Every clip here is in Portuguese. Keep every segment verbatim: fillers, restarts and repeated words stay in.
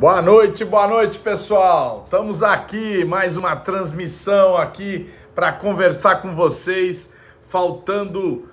Boa noite, boa noite, pessoal. Estamos aqui, mais uma transmissão aqui para conversar com vocês, faltando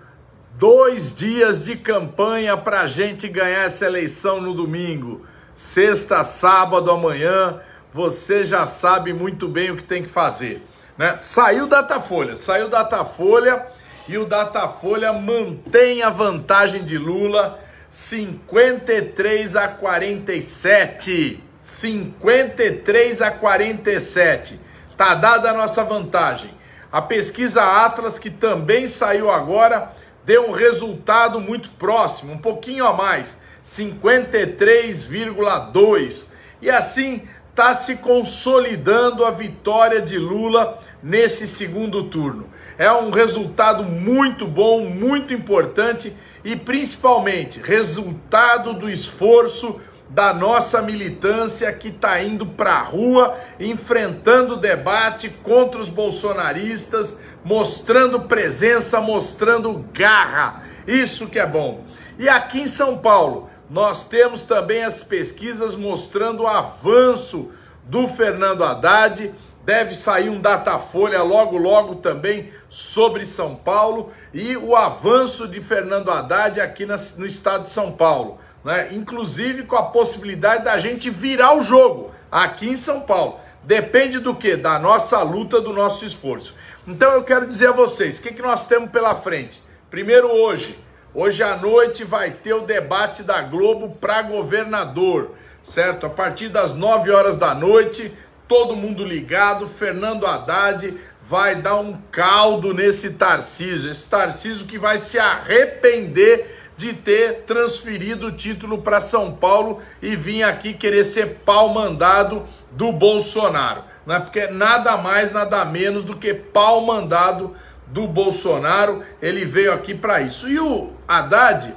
dois dias de campanha para a gente ganhar essa eleição no domingo. Sexta, sábado, amanhã, você já sabe muito bem o que tem que fazer, né? Saiu o Datafolha, saiu o Datafolha e o Datafolha mantém a vantagem de Lula, cinquenta e três a quarenta e sete, cinquenta e três a quarenta e sete, tá dada a nossa vantagem. A pesquisa Atlas, que também saiu agora, deu um resultado muito próximo, um pouquinho a mais, cinquenta e três vírgula dois, e assim tá se consolidando a vitória de Lula nesse segundo turno. É um resultado muito bom, muito importante, e principalmente resultado do esforço da nossa militância que está indo para a rua, enfrentando o debate contra os bolsonaristas, mostrando presença, mostrando garra. Isso que é bom. E aqui em São Paulo, nós temos também as pesquisas mostrando o avanço do Fernando Haddad. Deve sair um Datafolha logo, logo também sobre São Paulo e o avanço de Fernando Haddad aqui na, no estado de São Paulo, né? Inclusive com a possibilidade da gente virar o jogo aqui em São Paulo. Depende do quê? Da nossa luta, do nosso esforço. Então eu quero dizer a vocês, o que, que nós temos pela frente? Primeiro hoje, hoje à noite vai ter o debate da Globo para governador, certo? A partir das nove horas da noite... Todo mundo ligado, Fernando Haddad vai dar um caldo nesse Tarcísio, esse Tarcísio que vai se arrepender de ter transferido o título para São Paulo e vir aqui querer ser pau mandado do Bolsonaro, né? Porque é nada mais, nada menos do que pau mandado do Bolsonaro, ele veio aqui para isso. E o Haddad,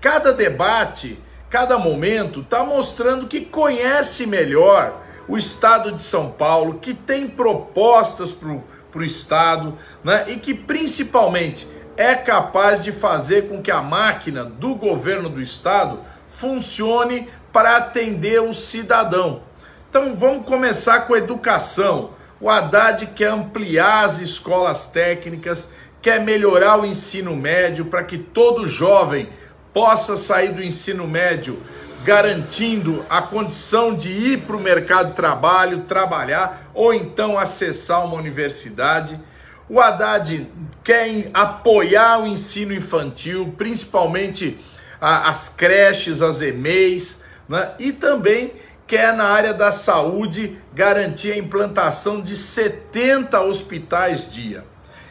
cada debate, cada momento, está mostrando que conhece melhor o estado de São Paulo, que tem propostas para o estado, né? E que principalmente é capaz de fazer com que a máquina do governo do estado funcione para atender o cidadão. Então vamos começar com a educação. O Haddad quer ampliar as escolas técnicas, quer melhorar o ensino médio para que todo jovem possa sair do ensino médio garantindo a condição de ir para o mercado de trabalho, trabalhar ou então acessar uma universidade. O Haddad quer apoiar o ensino infantil, principalmente a, as creches, as E M E Is, né? E também quer na área da saúde garantir a implantação de setenta hospitais dia.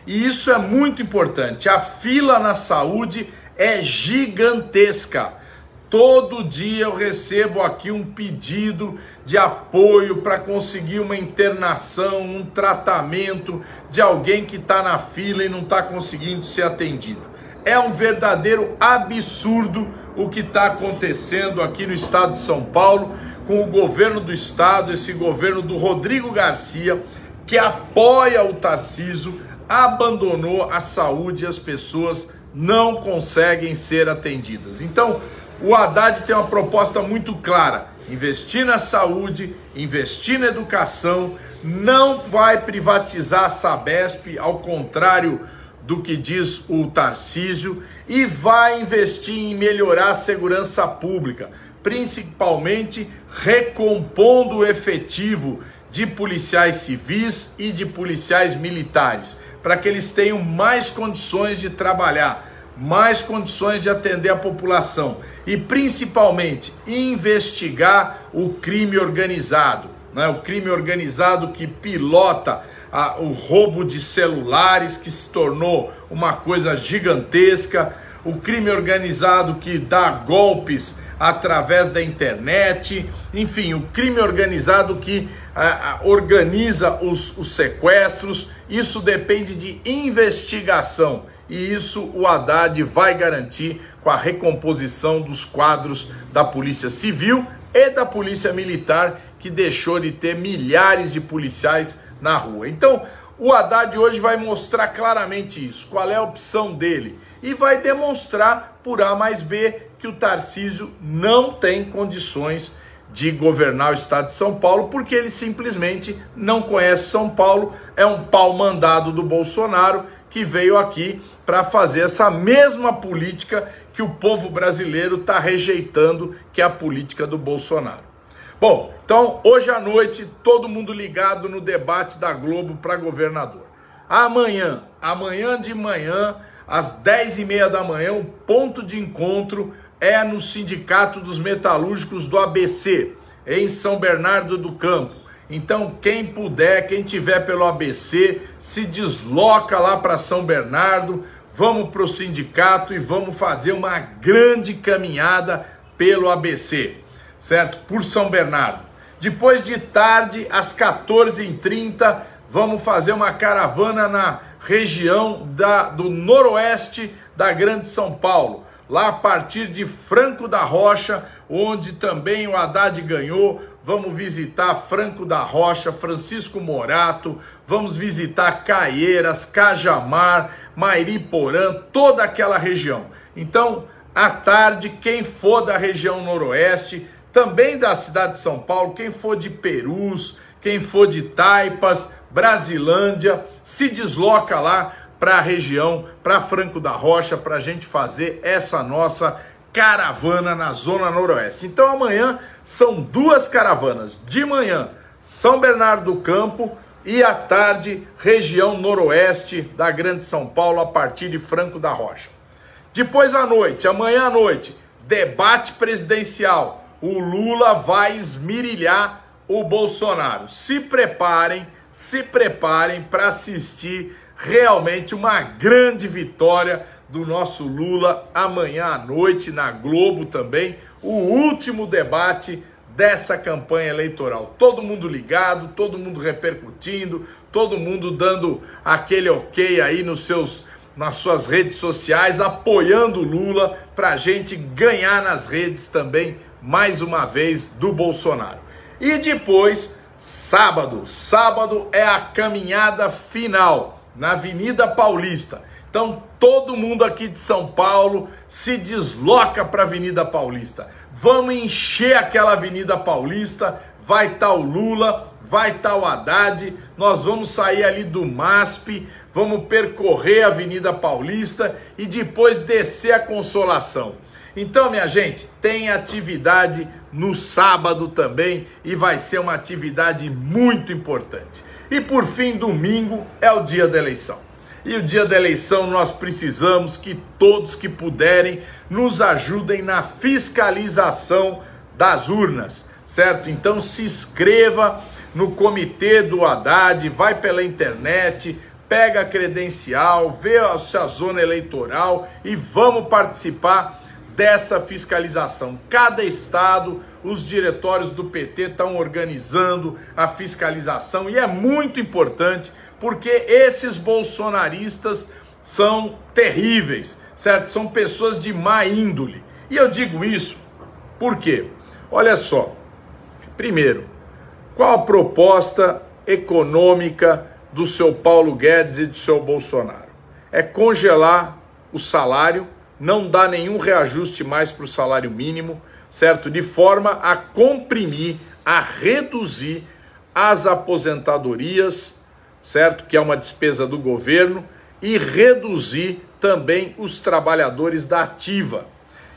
E isso é muito importante, a fila na saúde é gigantesca. Todo dia eu recebo aqui um pedido de apoio para conseguir uma internação, um tratamento de alguém que está na fila e não está conseguindo ser atendido. É um verdadeiro absurdo o que está acontecendo aqui no estado de São Paulo com o governo do estado, esse governo do Rodrigo Garcia, que apoia o Tarcísio, abandonou a saúde e as pessoas não conseguem ser atendidas. Então, o Haddad tem uma proposta muito clara, investir na saúde, investir na educação, não vai privatizar a Sabesp, ao contrário do que diz o Tarcísio, e vai investir em melhorar a segurança pública, principalmente recompondo o efetivo de policiais civis e de policiais militares, para que eles tenham mais condições de trabalhar, mais condições de atender a população e, principalmente, investigar o crime organizado, né? O crime organizado que pilota a, o roubo de celulares, que se tornou uma coisa gigantesca, o crime organizado que dá golpes através da internet, enfim, o crime organizado que a, a, organiza os, os sequestros. Isso depende de investigação. E isso o Haddad vai garantir com a recomposição dos quadros da Polícia Civil e da Polícia Militar, que deixou de ter milhares de policiais na rua. Então, o Haddad hoje vai mostrar claramente isso, qual é a opção dele. E vai demonstrar, por A mais B, que o Tarcísio não tem condições de governar o estado de São Paulo, porque ele simplesmente não conhece São Paulo, é um pau mandado do Bolsonaro que veio aqui para fazer essa mesma política que o povo brasileiro está rejeitando, que é a política do Bolsonaro. Bom, então hoje à noite todo mundo ligado no debate da Globo para governador. Amanhã, amanhã de manhã, às dez e meia da manhã, o ponto de encontro é no Sindicato dos Metalúrgicos do A B C, em São Bernardo do Campo. Então, quem puder, quem tiver pelo A B C, se desloca lá para São Bernardo, vamos para o sindicato e vamos fazer uma grande caminhada pelo A B C, certo? Por São Bernardo. Depois de tarde, às quatorze e trinta, vamos fazer uma caravana na região da, do noroeste da Grande São Paulo, lá a partir de Franco da Rocha, onde também o Haddad ganhou. Vamos visitar Franco da Rocha, Francisco Morato, vamos visitar Caieiras, Cajamar, Mairiporã, toda aquela região. Então, à tarde, quem for da região noroeste, também da cidade de São Paulo, quem for de Perus, quem for de Taipas, Brasilândia, se desloca lá para a região, para Franco da Rocha, para a gente fazer essa nossa caravana na Zona Noroeste. Então amanhã são duas caravanas, de manhã São Bernardo do Campo e à tarde região noroeste da Grande São Paulo a partir de Franco da Rocha. Depois à noite, amanhã à noite, debate presidencial, o Lula vai esmirilhar o Bolsonaro. Se preparem, se preparem para assistir realmente uma grande vitória do nosso Lula amanhã à noite na Globo também, o último debate dessa campanha eleitoral. Todo mundo ligado, todo mundo repercutindo, todo mundo dando aquele ok aí nos seus, nas suas redes sociais, apoiando o Lula para a gente ganhar nas redes também, mais uma vez, do Bolsonaro. E depois, sábado, sábado é a caminhada final na Avenida Paulista. Então todo mundo aqui de São Paulo se desloca para a Avenida Paulista. Vamos encher aquela Avenida Paulista, vai estar o Lula, vai estar o Haddad, nós vamos sair ali do M A S P, vamos percorrer a Avenida Paulista e depois descer a Consolação. Então, minha gente, tem atividade no sábado também e vai ser uma atividade muito importante. E por fim, domingo é o dia da eleição. E o dia da eleição nós precisamos que todos que puderem nos ajudem na fiscalização das urnas, certo? Então se inscreva no comitê do Haddad, vai pela internet, pega a credencial, vê a sua zona eleitoral e vamos participar dessa fiscalização. Cada estado, os diretórios do P T estão organizando a fiscalização e é muito importante porque esses bolsonaristas são terríveis, certo? São pessoas de má índole. E eu digo isso porque, olha só, primeiro, qual a proposta econômica do seu Paulo Guedes e do seu Bolsonaro? É congelar o salário, não dá nenhum reajuste mais para o salário mínimo, certo? De forma a comprimir, a reduzir as aposentadorias, certo? Que é uma despesa do governo, e reduzir também os trabalhadores da ativa.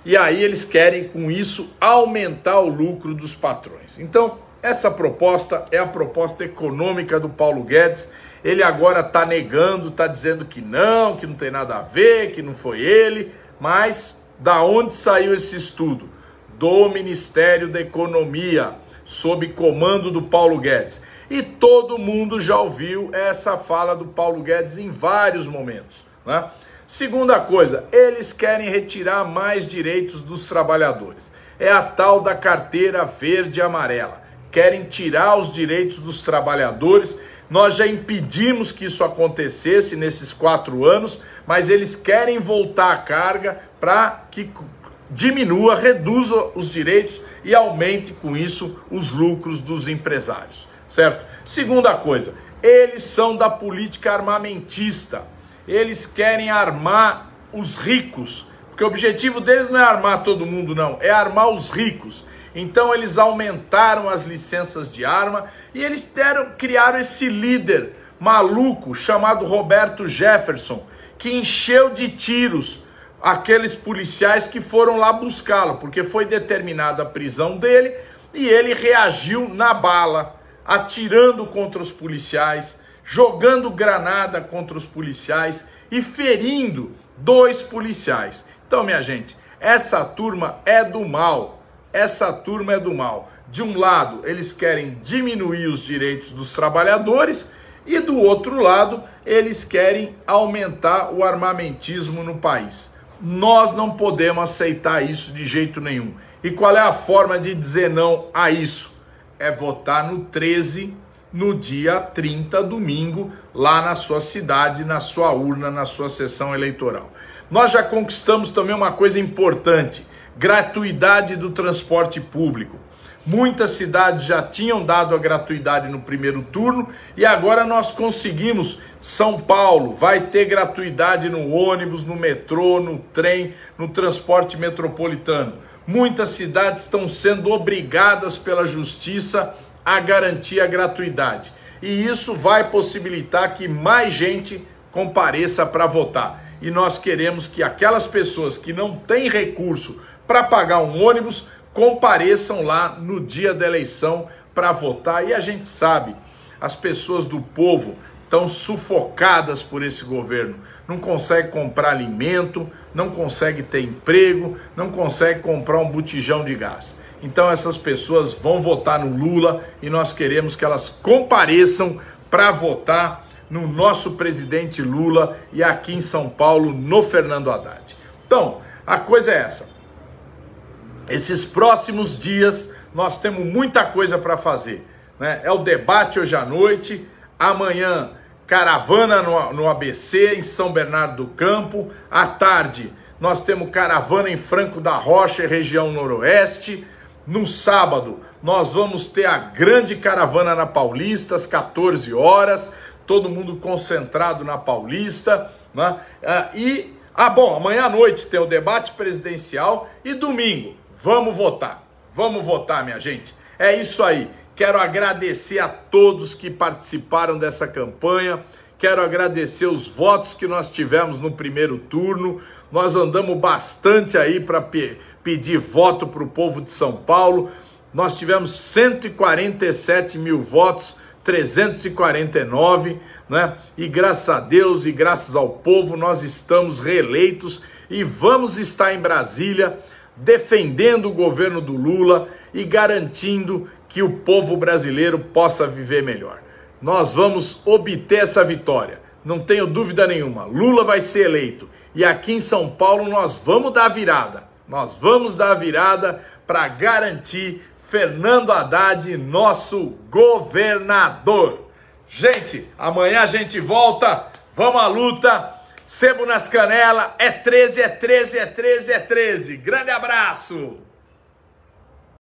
E aí eles querem, com isso, aumentar o lucro dos patrões. Então, essa proposta é a proposta econômica do Paulo Guedes. Ele agora está negando, está dizendo que não, que não tem nada a ver, que não foi ele. Mas da onde saiu esse estudo? Do Ministério da Economia, sob comando do Paulo Guedes. E todo mundo já ouviu essa fala do Paulo Guedes em vários momentos, né? Segunda coisa, eles querem retirar mais direitos dos trabalhadores. É a tal da carteira verde e amarela. Querem tirar os direitos dos trabalhadores. Nós já impedimos que isso acontecesse nesses quatro anos, mas eles querem voltar a carga para que diminua, reduza os direitos e aumente com isso os lucros dos empresários, certo? Segunda coisa, eles são da política armamentista, eles querem armar os ricos, porque o objetivo deles não é armar todo mundo não, é armar os ricos. Então eles aumentaram as licenças de arma e eles deram, criaram esse líder maluco chamado Roberto Jefferson, que encheu de tiros aqueles policiais que foram lá buscá-lo, porque foi determinada a prisão dele e ele reagiu na bala, atirando contra os policiais, jogando granada contra os policiais e ferindo dois policiais. Então, minha gente, essa turma é do mal, essa turma é do mal. De um lado, eles querem diminuir os direitos dos trabalhadores e do outro lado, eles querem aumentar o armamentismo no país. Nós não podemos aceitar isso de jeito nenhum. E qual é a forma de dizer não a isso? É votar no treze, no dia trinta, domingo, lá na sua cidade, na sua urna, na sua sessão eleitoral. Nós já conquistamos também uma coisa importante, gratuidade do transporte público. Muitas cidades já tinham dado a gratuidade no primeiro turno e agora nós conseguimos. São Paulo vai ter gratuidade no ônibus, no metrô, no trem, no transporte metropolitano. Muitas cidades estão sendo obrigadas pela justiça a garantir a gratuidade. E isso vai possibilitar que mais gente compareça para votar. E nós queremos que aquelas pessoas que não têm recurso para pagar um ônibus compareçam lá no dia da eleição para votar. E a gente sabe, as pessoas do povo estão sufocadas por esse governo. Não consegue comprar alimento, não consegue ter emprego, não consegue comprar um botijão de gás. Então essas pessoas vão votar no Lula e nós queremos que elas compareçam para votar no nosso presidente Lula e aqui em São Paulo, no Fernando Haddad. Então, a coisa é essa. Esses próximos dias nós temos muita coisa para fazer, né? É o debate hoje à noite, amanhã caravana no, no A B C, em São Bernardo do Campo, à tarde nós temos caravana em Franco da Rocha e região noroeste, no sábado nós vamos ter a grande caravana na Paulista, às quatorze horas, todo mundo concentrado na Paulista, né? E, ah bom, amanhã à noite tem o debate presidencial e domingo. Vamos votar, vamos votar, minha gente. É isso aí. Quero agradecer a todos que participaram dessa campanha. Quero agradecer os votos que nós tivemos no primeiro turno. Nós andamos bastante aí para pe- pedir voto para o povo de São Paulo. Nós tivemos cento e quarenta e sete mil votos, trezentos e quarenta e nove, né? E graças a Deus e graças ao povo nós estamos reeleitos e vamos estar em Brasília defendendo o governo do Lula e garantindo que o povo brasileiro possa viver melhor. Nós vamos obter essa vitória, não tenho dúvida nenhuma. Lula vai ser eleito e aqui em São Paulo nós vamos dar a virada. Nós vamos dar a virada para garantir Fernando Haddad, nosso governador. Gente, amanhã a gente volta, vamos à luta. Sebo nas canelas, é treze, é treze, é treze, é treze. Grande abraço!